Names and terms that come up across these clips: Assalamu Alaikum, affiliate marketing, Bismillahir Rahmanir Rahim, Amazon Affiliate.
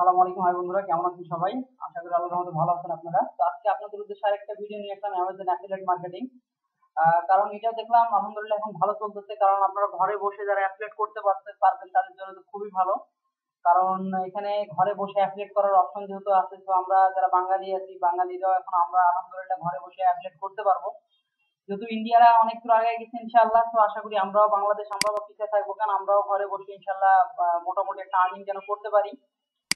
আসসালামু আলাইকুম ভাই বন্ধুরা, কেমন আছেন সবাই? আশা করি আল্লাহর রহমতে ভালো আছেন আপনারা। তো আজকে আপনাদের উদ্দেশ্যে আরেকটা ভিডিও নিয়ে আসলাম Amazon Affiliate Marketing। কারণ এটা দেখলাম আলহামদুলিল্লাহ এখন ভালো চলতেছে, কারণ আপনারা ঘরে বসে যারা অ্যাফিলিয়েট করতে পারবেন তাদের জন্য তো খুবই ভালো। কারণ এখানে ঘরে বসে অ্যাফিলিয়েট করার অপশন যেহেতু আছে, তো আমরা যারা বাঙালি আছি বাঙালিরাও এখন আমরা আলহামদুলিল্লাহ ঘরে বসে অ্যাফিলিয়েট করতে পারবো। যেহেতু ইন্ডিয়ারা অনেক দূর আগে গেছে ইনশাআল্লাহ, তো আশা করি আমরাও বাংলাদেশ আমরাও পিছিয়ে থাকবো, কারণ আমরাও ঘরে বসে ইনশাআল্লাহ মোটামুটি একটা আর্নিং যেন করতে পারি।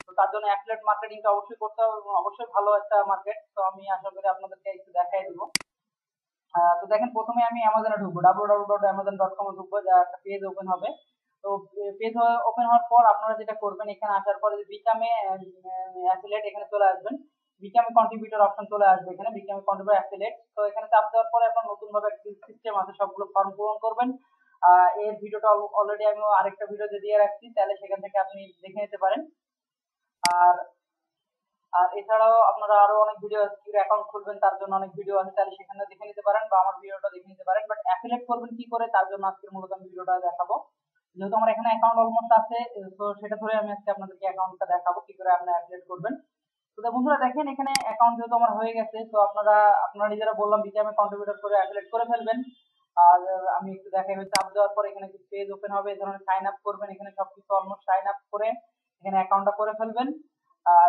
তো তার জন্য অ্যাফিলিয়েট মার্কেটিংটা অবশ্যই করতে হবে, অবশ্যই ভালো একটা মার্কেট। তো আমি আশা করি আপনাদেরকে একটু দেখাই দিব। তো দেখেন, প্রথমে আমি অ্যামাজনে ঢুকবো, www.amazon.com এ ঢুকবো, যা একটা পেজ ওপেন হবে। তো পেজ ওপেন হওয়ার পর আপনারা যেটা করবেন, এখানে আসার পরে বিকামে অ্যাফিলিয়েট এখানে চলে আসবেন, বিকামে কন্ট্রিবিউটর অপশন চলে আসবে, এখানে বিকামে কন্ট্রিবিউটর অ্যাফিলিয়েট। তো এখানে চাপ দেওয়ার পরে আপনার নতুনভাবে একটা সিস্টেম আছে, সবগুলো ফর্ম পূরণ করবেন। এর ভিডিওটা অলরেডি আমি আরেকটা ভিডিওতে দিয়ে রাখছি, তাহলে সেখান থেকে আপনি দেখে নিতে পারেন। আর আর এছাড়াও আপনারা আরো অনেক ভিডিও অ্যাকাউন্ট খুলবেন তার জন্য অনেক ভিডিও আছে, তাহলে সেখানে দেখে নিতে পারেন বা আমার ভিডিওটা দেখে নিতে পারেন। বাট অ্যাফিলিয়েট করবেন কি করে তার জন্য আজকের মূলত আমি ভিডিওটা দেখাবো। যেহেতু আমার এখানে অ্যাকাউন্ট অলমোস্ট আছে, তো সেটা ধরে আমি আজকে আপনাদেরকে অ্যাকাউন্টটা দেখাবো কি করে আপনারা অ্যাফিলিয়েট করবেন। তো বন্ধুরা দেখেন, এখানে অ্যাকাউন্ট যেহেতু আমার হয়ে গেছে, তো আপনারা নিজেরা বললাম বিকামে কন্ট্রিবিউটর করে অ্যাফিলিয়েট করে ফেলবেন। আর আমি একটু দেখাই, চাপ দেওয়ার পর এখানে পেজ ওপেন হবে, এই ধরনের সাইন আপ করবেন, এখানে সবকিছু অলমোস্ট সাইন আপ করে এখানে অ্যাকাউন্টটা করে ফেলবেন।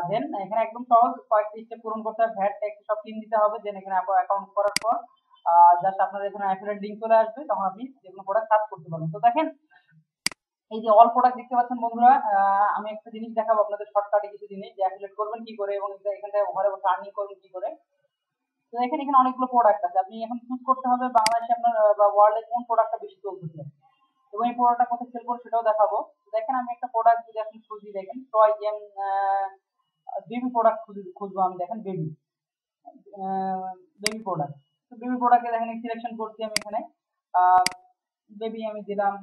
দেন এখানে একদম সহজ কয়েকটি স্টেপ পূরণ করতে হবে, ভ্যাট ট্যাক্স সব কিন দিতে হবে। দেন এখানে অ্যাকাউন্ট করার পর জাস্ট আপনার এখানে অ্যাফিলিয়েট লিংক চলে আসবে, তখন আপনি যে কোনো প্রোডাক্ট সার্চ করতে পারবেন। তো দেখেন এই যে অল প্রোডাক্ট দেখতে পাচ্ছেন বন্ধুরা, আমি একটা জিনিস দেখাবো আপনাদের শর্টকাটে, কিছু জিনিস যে অ্যাফিলিয়েট করবেন কি করে এবং এখান থেকে ঘরে বসে আর্নিং করবেন কি করে। তো দেখেন এখানে অনেকগুলো প্রোডাক্ট আছে, আপনি এখন চুজ করতে হবে বাংলাদেশে আপনার বা ওয়ার্ল্ডে কোন প্রোডাক্টটা বেশি চলতেছে এবং এই প্রোডাক্টটা কোথায় সেল করবো সেটাও দেখাবো। দেখেন আমি একটা প্রোডাক্ট যদি আপনি খুঁজি, দেখেন টয় গেম বেবি প্রোডাক্ট খুঁজবো আমি। দেখেন বেবি প্রোডাক্ট, তো বেবি প্রোডাক্টে দেখেন সিলেকশন করছি আমি, এখানে বেবি আমি দিলাম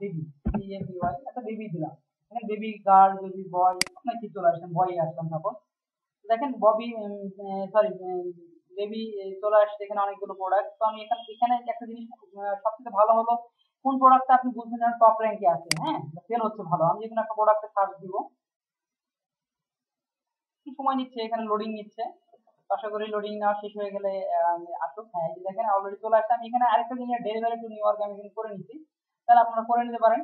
বেবি বিবিওয়াই, আচ্ছা বেবি দিলাম, এখানে বেবি গার্ল বেবি বয় আপনার কি চলে আসলাম, বয় আসলাম তারপর। দেখেন বেবি চলে আসছে, এখানে অনেকগুলো প্রোডাক্ট। তো আমি এখানে একটা জিনিস সবথেকে ভালো হলো কোন প্রোডাক্টটা আপনি বুঝবেন যেন টপ র্যাঙ্কে আছে, হ্যাঁ সেল হচ্ছে ভালো। আমি যেকোনো একটা প্রোডাক্টে সার্চ দিব, কি সময় নিচ্ছে, এখানে লোডিং নিচ্ছে, আশা করি লোডিং নেওয়া শেষ হয়ে গেলে আসুক। হ্যাঁ এই যে দেখেন অলরেডি চলে আসছে। আমি এখানে আরেকটা জিনিস ডেলিভারি টু নিউ ইয়র্ক আমি এখানে করে নিচ্ছি, তাহলে আপনারা করে নিতে পারেন,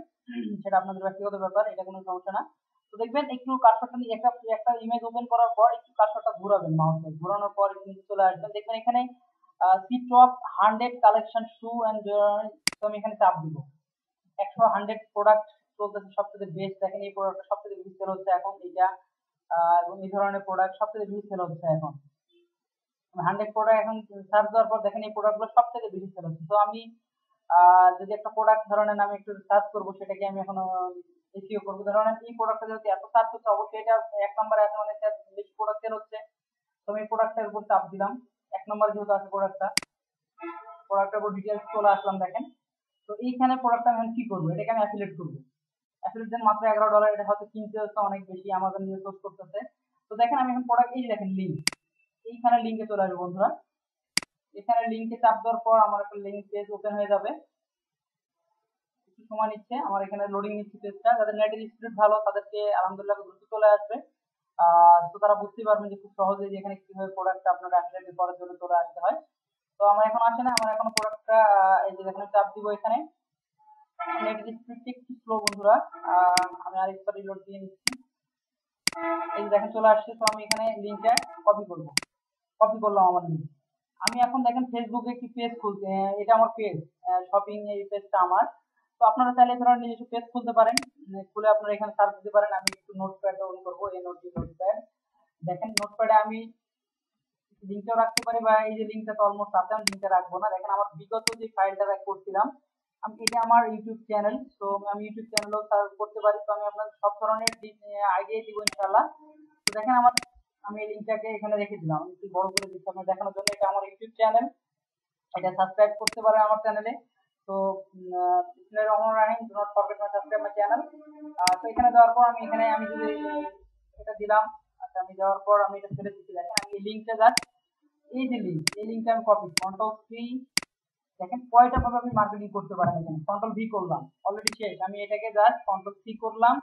সেটা আপনাদের ব্যক্তিগত ব্যাপার, এটা কোনো সমস্যা না। তো দেখবেন একটু কার্সরটা নিয়ে একটা ইমেজ ওপেন করার পর একটু কার্সরটা ঘোরাবেন, মাউসে ঘোরানোর পর কিন্তু চলে আসবেন। দেখবেন এখানে see top 100 collection shoe and jewellery, তো আমি এখানে চাপ দিব, 100 প্রোডাক্ট চলতেছে সবথেকে বেস্ট। দেখেন এই প্রোডাক্টটা সবথেকে বেশি সেল হচ্ছে এখন, এটা এবং এই ধরনের প্রোডাক্ট সবথেকে বেশি সেল হচ্ছে এখন। 100 প্রোডাক্ট এখন সার্চ দেওয়ার পর দেখেন এই প্রোডাক্টগুলো সবথেকে বেশি সেল হচ্ছে। তো আমি যদি একটা প্রোডাক্ট ধরনের আমি একটু সার্চ করবো, সেটাকে আমি এখন এসিও করবো, ধরনের এই প্রোডাক্টটা যদি এত সার্চ হচ্ছে অবশ্যই এটা 1 নম্বরে আছে, মানে বেশি প্রোডাক্ট সেল হচ্ছে। তো আমি এই প্রোডাক্টের উপর চাপ দিলাম, 1 নম্বর যেহেতু আছে প্রোডাক্টটার উপর ডিটেলস চলে আসলাম। দেখেন তো এইখানে প্রোডাক্টটা আমি কি করবো, এটাকে আমি অ্যাফিলিয়েট করবো। অ্যাফিলিয়েট দেন মাত্র $11, এটা হয়তো কিনতে হচ্ছে অনেক বেশি, আমাদের নিয়ে সোর্স করতেছে। তো দেখেন আমি এখন প্রোডাক্ট এই দেখেন লিঙ্ক, এইখানে লিঙ্কে চলে আসবে বন্ধুরা। এখানে লিঙ্কে চাপ দেওয়ার পর আমার একটা লিঙ্ক পেজ ওপেন হয়ে যাবে, একটু সময় নিচ্ছে আমার, এখানে লোডিং নিচ্ছে পেজটা। যাদের নেটের স্পিড ভালো তাদেরকে আলহামদুলিল্লাহ দ্রুত চলে আসবে। তো তারা বুঝতে পারবেন যে খুব সহজে যে এখানে কিভাবে প্রোডাক্টটা আপনার অ্যাফিলিয়েট করার জন্য চলে আসতে হয়। তো আমার এখন আসে না, আমার এখন প্রোডাক্টটা এই যে এখানে চাপ দিব, এখানে নেট স্পিড একটু স্লো বন্ধুরা, আমি আরেকবার রিলোড দিয়ে নিচ্ছি। এই যে দেখেন চলে আসছে। তো আমি এখানে লিঙ্কটা কপি করব, কপি করলাম আমার লিঙ্ক। আমি এখন দেখেন ফেসবুকে একটি পেজ খুলতে, এটা আমার পেজ শপিং, এই পেজটা আমার। তো আপনারা চাইলে ধরুন নিজস্ব পেজ খুলতে পারেন, খুলে আপনারা এখানে সার্চ দিতে পারেন। আমি একটু নোটপ্যাড অন করবো, এই নোটপ্যাড দেখেন, নোটপ্যাডে আমি লিঙ্কটাও রাখতে পারি বা এই যে লিঙ্কটা তো অলমোস্ট আছে, আমি লিঙ্কটা রাখবো না। দেখেন আমার বিগত যে ফাইলটা করছিলাম আমি, এটা আমার ইউটিউব চ্যানেল, তো আমি ইউটিউব চ্যানেলও সার্চ করতে পারি। তো আমি আপনার সব ধরনের আইডিয়াই দিব ইনশাল্লাহ। তো দেখেন আমার, আমি এই লিঙ্কটাকে এখানে রেখে দিলাম একটু বড় করে দিচ্ছি আপনার দেখানোর জন্য। এটা আমার ইউটিউব চ্যানেল, এটা সাবস্ক্রাইব করতে পারেন আমার চ্যানেলে। তো Rahman Rahim, do not forget my subscribe my channel. তো এখানে দেওয়ার পর আমি এখানে আমি যদি এটা দিলাম, আচ্ছা আমি দেওয়ার পর আমি এটা ফেলে দিচ্ছি। দেখেন আমি এই লিঙ্কটা, এই যে লিঙ্ক, এই লিঙ্কটা আমি কপি কন্ট্রোল সি দেখেন কয়টা ভাবে আপনি মার্কেটিং করতে পারেন। এখানে কন্ট্রোল ভি করলাম, অলরেডি শেষ। আমি এটাকে জাস্ট কন্ট্রোল সি করলাম,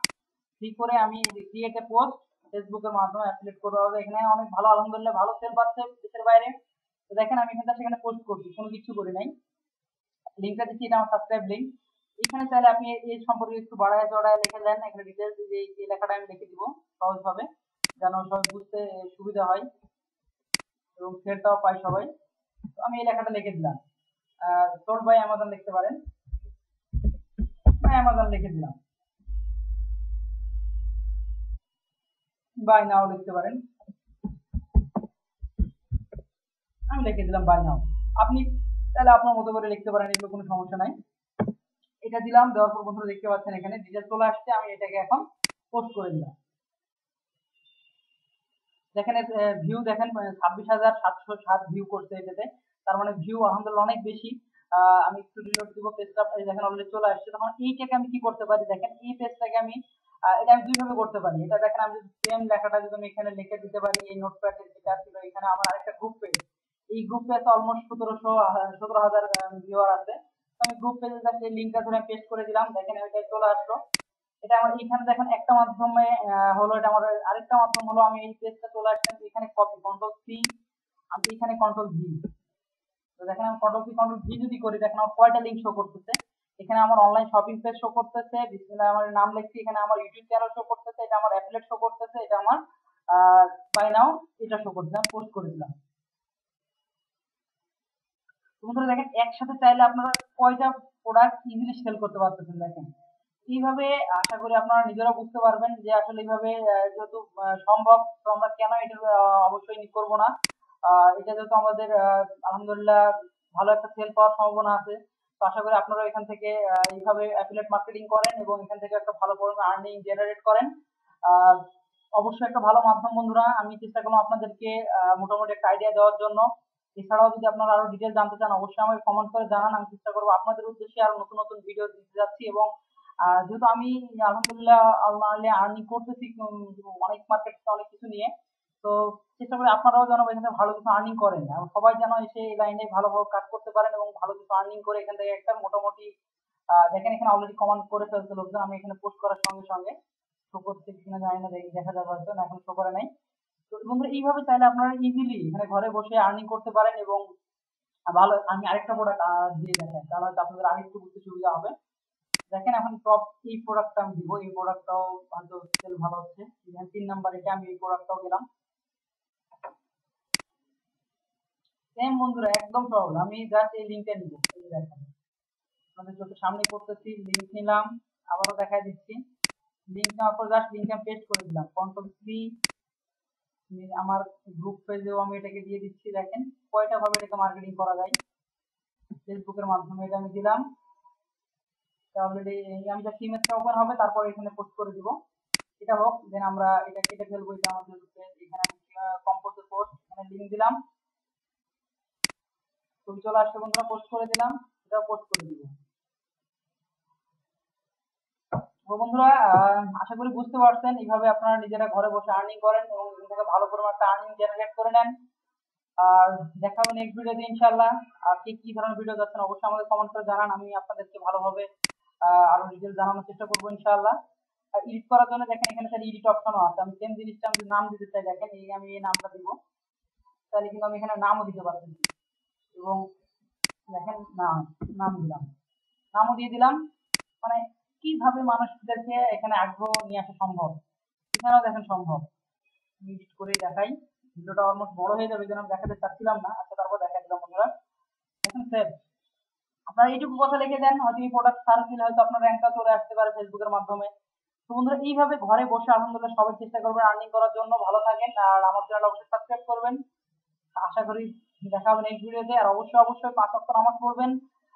সি করে আমি ক্রিয়েট এ পোস্ট ফেসবুকের মাধ্যমে অ্যাফিলিয়েট করব। এখানে অনেক ভালো, আলহামদুলিল্লাহ ভালো সেল পাচ্ছে দেশের বাইরে। তো দেখেন আমি এখানটা সেখানে পোস্ট করছি, কোনো কিছু করি নাই। লিঙ্কটা দিচ্ছি, এটা আমার সাবস্ক্রাইব লিঙ্ক। এখানে চাইলে আপনি এই সম্পর্কে একটু বাড়ায় চড়ায় লিখে দেন। এখানে ডিটেলস এই লেখাটা আমি লিখে দিব সহজভাবে, যেন সহজ বুঝতে সুবিধা হয় এবং সেটাও পাই সবাই। তো আমি এই লেখাটা লিখে দিলাম, সোল্ড বাই অ্যামাজন লিখতে পারেন, অ্যামাজন লিখে দিলাম, বাই নাও লিখতে পারেন, আমি লিখে দিলাম বাই নাও। আপনি তাহলে আপনার মতো করে লিখতে পারেন, এগুলো কোনো সমস্যা নাই। এটা দিলাম, দেওয়ার পর বন্ধুরা দেখতে পাচ্ছেন এখানে ডিটেল চলে আসছে। আমি এটাকে এখন পোস্ট করে দিলাম। দেখেন ভিউ দেখেন 26,707 ভিউ করছে এটাতে, তার মানে ভিউ আলহামদুলিল্লাহ অনেক বেশি। আমি একটু রিলোড দিব পেজটা, দেখেন অলরেডি চলে আসছে। তখন এইটাকে আমি কি করতে পারি, দেখেন এই পেজটাকে আমি এটা আমি দুইভাবে করতে পারি। এটা দেখেন আমি যদি সেম লেখাটা যদি আমি এখানে লিখে দিতে পারি, এই নোটপ্যাডে যেটা ছিল এখানে আমার আরেকটা গ্রুপ পেজ, এই গ্রুপ পেজ অলমোস্ট 17,000 ভিউয়ার আছে। আমি গ্রুপ পেজে যাচ্ছি, লিঙ্কটা ধরে পেস্ট করে দিলাম, দেখেন এটা চলে আসলো। এটা আমার এখানে দেখেন একটা মাধ্যমে হলো, এটা আমার আরেকটা মাধ্যম হলো আমি এই পেজটা চলে আসলাম। এখানে কপি কন্ট্রোল সি, আমি এখানে কন্ট্রোল ভি। তো দেখেন আমি কন্ট্রোল সি কন্ট্রোল ভি যদি করি, দেখেন আমার কয়টা লিঙ্ক শো করতেছে। এখানে আমার অনলাইন শপিং পেজ শো করতেছে, বিসমিল্লাহ আমার নাম লিখছি, এখানে আমার ইউটিউব চ্যানেল শো করতেছে, এটা আমার অ্যাফিলিয়েট শো করতেছে, এটা আমার বাই নাও এটা শো করতেছে। আমি পোস্ট করে দিলাম। বন্ধুরা দেখেন একসাথে চাইলে আপনারা কয়টা প্রোডাক্ট ইজিলি সেল করতে পারতেছেন। দেখেন এইভাবে আশা করি আপনারা নিজেরা বুঝতে পারবেন যে আসলে এইভাবে যেহেতু সম্ভব, তো আমরা কেন এটা অবশ্যই করব না। এটা যেহেতু আমাদের আলহামদুলিল্লাহ ভালো একটা সেল পাওয়ার সম্ভাবনা আছে। তো আশা করি আপনারা এখান থেকে এইভাবে অ্যাফিলিয়েট মার্কেটিং করেন এবং এখান থেকে একটা ভালো পরিমাণে আর্নিং জেনারেট করেন। অবশ্যই একটা ভালো মাধ্যম বন্ধুরা। আমি চেষ্টা করলাম আপনাদেরকে মোটামুটি একটা আইডিয়া দেওয়ার জন্য। এছাড়াও যদি আপনারা আরো ডিটেল জানতে চান, অবশ্যই আমাকে কমেন্ট করে জানান। আমি চেষ্টা করবো আপনাদের উদ্দেশ্যে আরো নতুন নতুন ভিডিও দিতে যাচ্ছি। এবং যেহেতু আমি আলহামদুলিল্লাহ আর্নিং করতেছি অনেক মার্কেট অনেক কিছু নিয়ে, তো চেষ্টা করি আপনারাও যেন এখানে ভালো কিছু আর্নিং করেন এবং সবাই যেন এসে এই লাইনে ভালোভাবে কাজ করতে পারেন এবং ভালো কিছু আর্নিং করে এখান থেকে একটা মোটামুটি দেখেন এখানে অলরেডি কমেন্ট করে ফেলছে লোকজন। আমি এখানে পোস্ট করার সঙ্গে সঙ্গে শো করতে কিনা জানি না, দেখা যাবে হয়তো না, এখন শো করে নাই। তো বন্ধুরা এইভাবে চাইলে আপনারা ইজিলি এখানে ঘরে বসে আর্নিং করতে পারেন এবং ভালো। আমি আরেকটা প্রোডাক্ট দিয়ে দেখেন, তাহলে হয়তো আপনাদের আরেকটু বুঝতে সুবিধা হবে। দেখেন এখন টপ এই প্রোডাক্টটা আমি দিব, এই প্রোডাক্টটাও হয়তো সেল ভালো হচ্ছে। 3 নাম্বার এটা আমি এই প্রোডাক্টটাও দিলাম। সেম বন্ধুরা একদম সহজ, আমি জাস্ট এই লিঙ্কটা নিব। এই দেখেন আমাদের চোখের সামনে করতেছি, লিঙ্ক নিলাম, আবারও দেখায় দিচ্ছি। লিঙ্ক নেওয়ার পর জাস্ট লিঙ্কটা পেস্ট করে দিলাম, কন্ট্রোল সি। আমার গ্রুপ পেজেও আমি এটাকে দিয়ে দিচ্ছি। দেখেন কয়টা ভাবে এটাকে মার্কেটিং করা যায় ফেসবুকের মাধ্যমে। এটা আমি দিলাম, অলরেডি আমি যা ইমেজটা ওপেন হবে, তারপর এখানে পোস্ট করে দিব। এটা হোক, দেন আমরা এটা কেটে ফেলবো। এটা আমাদের এখানে আমি কম্পোজ পোস্ট, এখানে লিঙ্ক দিলাম, তুমি চলে আসছে বন্ধুরা, পোস্ট করে দিলাম, এটা পোস্ট করে দিব। বন্ধুরা আশা করি বুঝতে পারছেন, এইভাবে আপনারা নিজেরা ঘরে বসে আর্নিং করেন এবং এখান থেকে ভালো পরিমাণ আর্নিং জেনারেট করে নেন। আর দেখা হবে নেক্সট ভিডিওতে ইনশাআল্লাহ। আর কি কি ধরনের ভিডিও চাচ্ছেন অবশ্যই আমাকে কমেন্ট করে জানান, আমি আপনাদেরকে ভালোভাবে আরো ডিটেল জানানোর চেষ্টা করবো ইনশাআল্লাহ। আর এডিট করার জন্য দেখেন এখানে তাহলে এডিট অপশনও আছে। আমি সেম জিনিসটা আমি নাম দিতে চাই, দেখেন এই আমি এই নামটা দিব, তাহলে কিন্তু আমি এখানে নামও দিতে পারতেছি এবং দেখেন নাম দিলাম, নামও দিয়ে দিলাম। মানে কিভাবে মানুষদেরকে এখানে আগ্রহ নিয়ে আসা সম্ভব, এখানেও দেখেন সম্ভব। মিক্স করে দেখাই, ভিডিওটা অলমোস্ট বড় হয়ে যাবে, যেন আমি দেখাতে চাচ্ছিলাম না। আচ্ছা তারপর দেখা দিলাম বন্ধুরা। এখন সেভ, আপনারা এইটুকু কথা লিখে দেন, হয়তো এই প্রোডাক্ট সার্চ দিলে হয়তো আপনার র্যাঙ্কটা চলে আসতে পারে ফেসবুকের মাধ্যমে। তো বন্ধুরা এইভাবে ঘরে বসে আলহামদুলিল্লাহ সবাই চেষ্টা করবেন আর্নিং করার জন্য। ভালো থাকেন আর আমার চ্যানেল অবশ্যই সাবস্ক্রাইব করবেন। আশা করি দেখা হবে নেক্সট ভিডিওতে। আর অবশ্যই 5 ওয়াক্ত নামাজ পড়বেন।